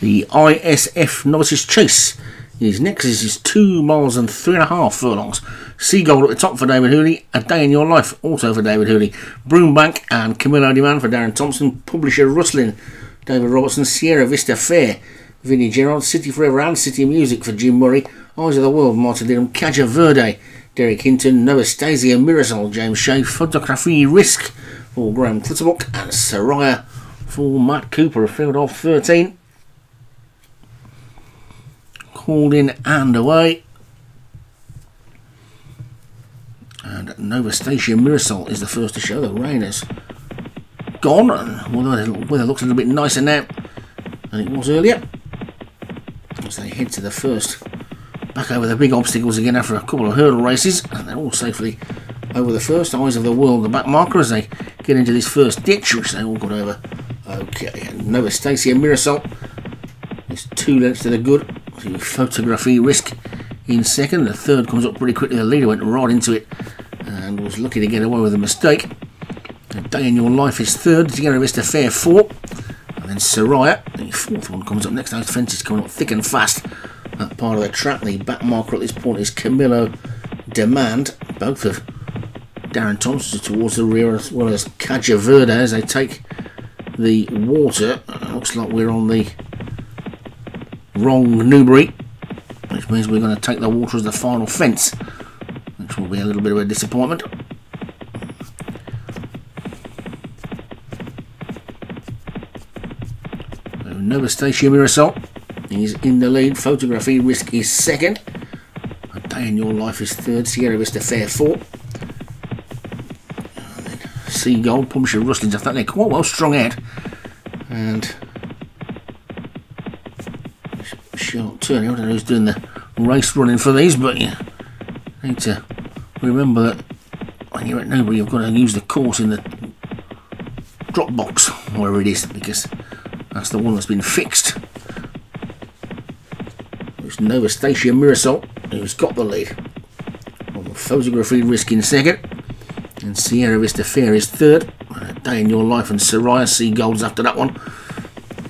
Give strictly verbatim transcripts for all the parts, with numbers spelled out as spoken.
The I S F Novices Chase is next. This is two miles and three and a half furlongs. Seagull at the top for David Hooley. A Day in Your Life also for David Hooley. Broombank and Camillo Man for Darren Thompson. Publisher Rustling, David Robertson. Sierra Vista Fair, Vinnie Gerard. City Forever and City Music for Jim Murray. Eyes of the World, Martin Didham. Kaja Verde, Derek Hinton. Novastasia Mirasol, James Shea. Photography Risk for Graham Clutterbuck. And Soraya for Matt Cooper, a field of thirteen. Called in and away. And Novastasia Mirasol is the first to show. The rain has gone, and although the weather looks a little bit nicer now than it was earlier, as they head to the first, back over the big obstacles again after a couple of hurdle races, and they're all safely over the first. Eyes of the World, the back marker, as they get into this first ditch, which they all got over. Okay, and Novastasia Mirasol is two lengths to the good. The Photography Risk in second. The third comes up pretty quickly. The leader went right into it and was lucky to get away with a mistake. A Day in Your Life is third. Together Vista Fair four, and then Soraya. The fourth one comes up next. Those fences coming up thick and fast. That part of the track. The back marker at this point is Camillo Demand. Both of Darren Thompson towards the rear, as well as Kaja Verde as they take the water. It looks like we're on the wrong Newbury, which means we're going to take the water as the final fence, which will be a little bit of a disappointment. So Novastasia Mirasol is in the lead. Photography Risk is second. A Day in Your Life is third. Sierra Vista Fair four. And then Seagull, Publisher Rustlings. I think they're quite well strung out. And short turning. I don't know who's doing the race running for these, but you need to remember that when you're at Newbury, you've got to use the course in the drop box, wherever it is, because that's the one that's been fixed. It's Novastasia Mirasol who's got the lead. Well, Photography Risk in second, and Sierra Vista Fair is third. A Day in Your Life and Soraya, Seagulls after that one.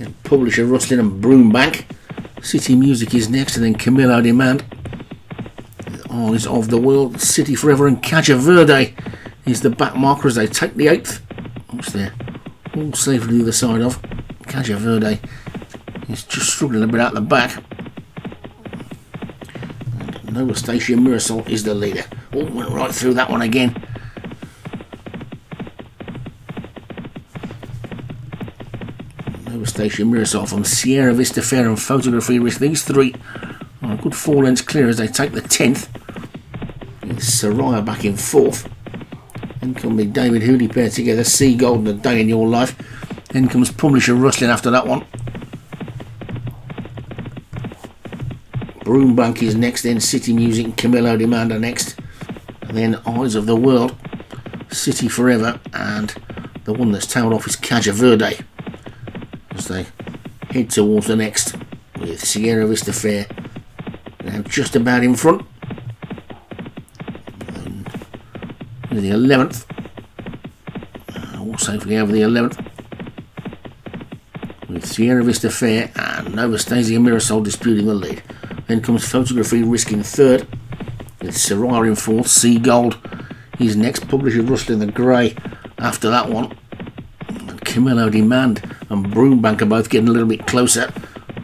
And Publisher Rustling and Broombank. City Music is next, and then Camillo Demand. Eyes of the World, City Forever and Kaja Verde is the back marker as they take the eighth, which they're all safely the other side of. Kaja Verde is just struggling a bit out the back. And Novastasia Mirasol is the leader. Oh, went right through that one again. Novastasia Mirasol from Sierra Vista Fair and Photography Risk. These three are a good four lengths clear as they take the tenth. It's Soraya back in fourth. Then come the David Hooley pair together, Seagull and A Day in Your Life. Then comes Publisher Rustling after that one. Broombank is next, then City Music and Camillo Demand are next. And then Eyes of the World, City Forever, and the one that's tailed off is Kaja Verde. They head towards the next with Sierra Vista Fair now just about in front. And the eleventh, all safely over the eleventh, with Sierra Vista Fair and Novastasia Mirasol disputing the lead. Then comes Photography Risk in third, with Soraya in fourth. Seagold is next, Publisher Rustling the grey after that one. Camillo Demand and Broombank are both getting a little bit closer.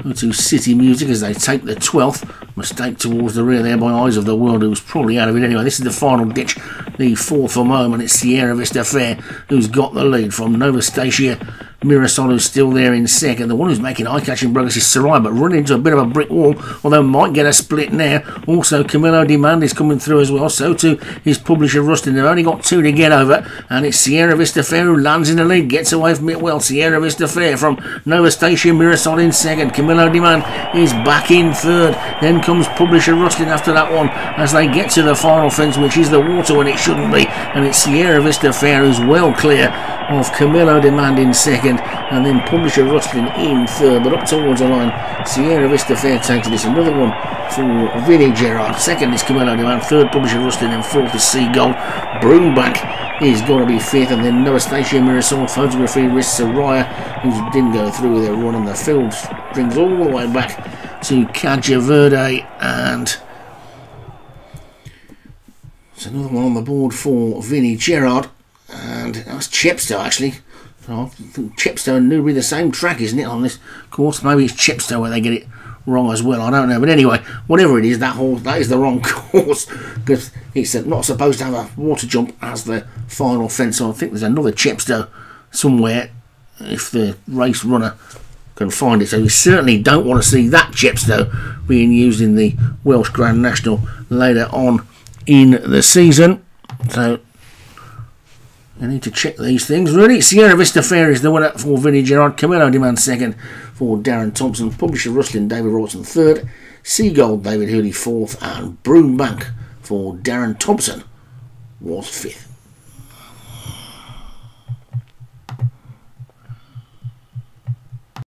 Go to City Music as they take the twelfth. Mistake towards the rear there by Eyes of the World, who's probably out of it anyway. This is the final ditch, the fourth from home, and it's Sierra Vista Fair who's got the lead from Novastasia Mirasol, who's still there in second. The one who's making eye-catching progress is Soraya, but running into a bit of a brick wall, although might get a split now. Also, Camillo Demand is coming through as well. So too is Publisher Rustin. They've only got two to get over, and it's Sierra Vista Fair who lands in the lead, gets away from it well. Sierra Vista Fair from Novastasia Mirasol in second. Camillo Demand is back in third. Then comes Publisher Rustin after that one as they get to the final fence, which is the water when it shouldn't be, and it's Sierra Vista Fair who's well clear of Camillo Demand in second. second, and then Publisher Rustling in third, but up towards the line Sierra Vista Fair takes this. Another one for Vinnie Gerard, second is Camillo Man, third Publisher Rustling, and fourth is Seagold. Broomback is going to be fifth, and then Novastasia Mirasol, Photography Wrist, Soraya, who didn't go through with their run, and the field brings all the way back to Kaja Verde, and there's another one on the board for Vinnie Gerard, and that's Chepstow actually. I think Chepstow and Newbury the same track, isn't it, on this course? Maybe it's Chepstow where they get it wrong as well, I don't know, but anyway, whatever it is, that horse, that is the wrong course, because it's not supposed to have a water jump as the final fence. So I think there's another Chepstow somewhere if the race runner can find it, so we certainly don't want to see that Chepstow being used in the Welsh Grand National later on in the season. So I need to check these things really. Sierra Vista Fair is the winner for Vinnie Gerard, Camillo Man second for Darren Thompson, Publisher Rustling David Rawson third, Seagold David Hooley fourth, and Broombank for Darren Thompson was fifth.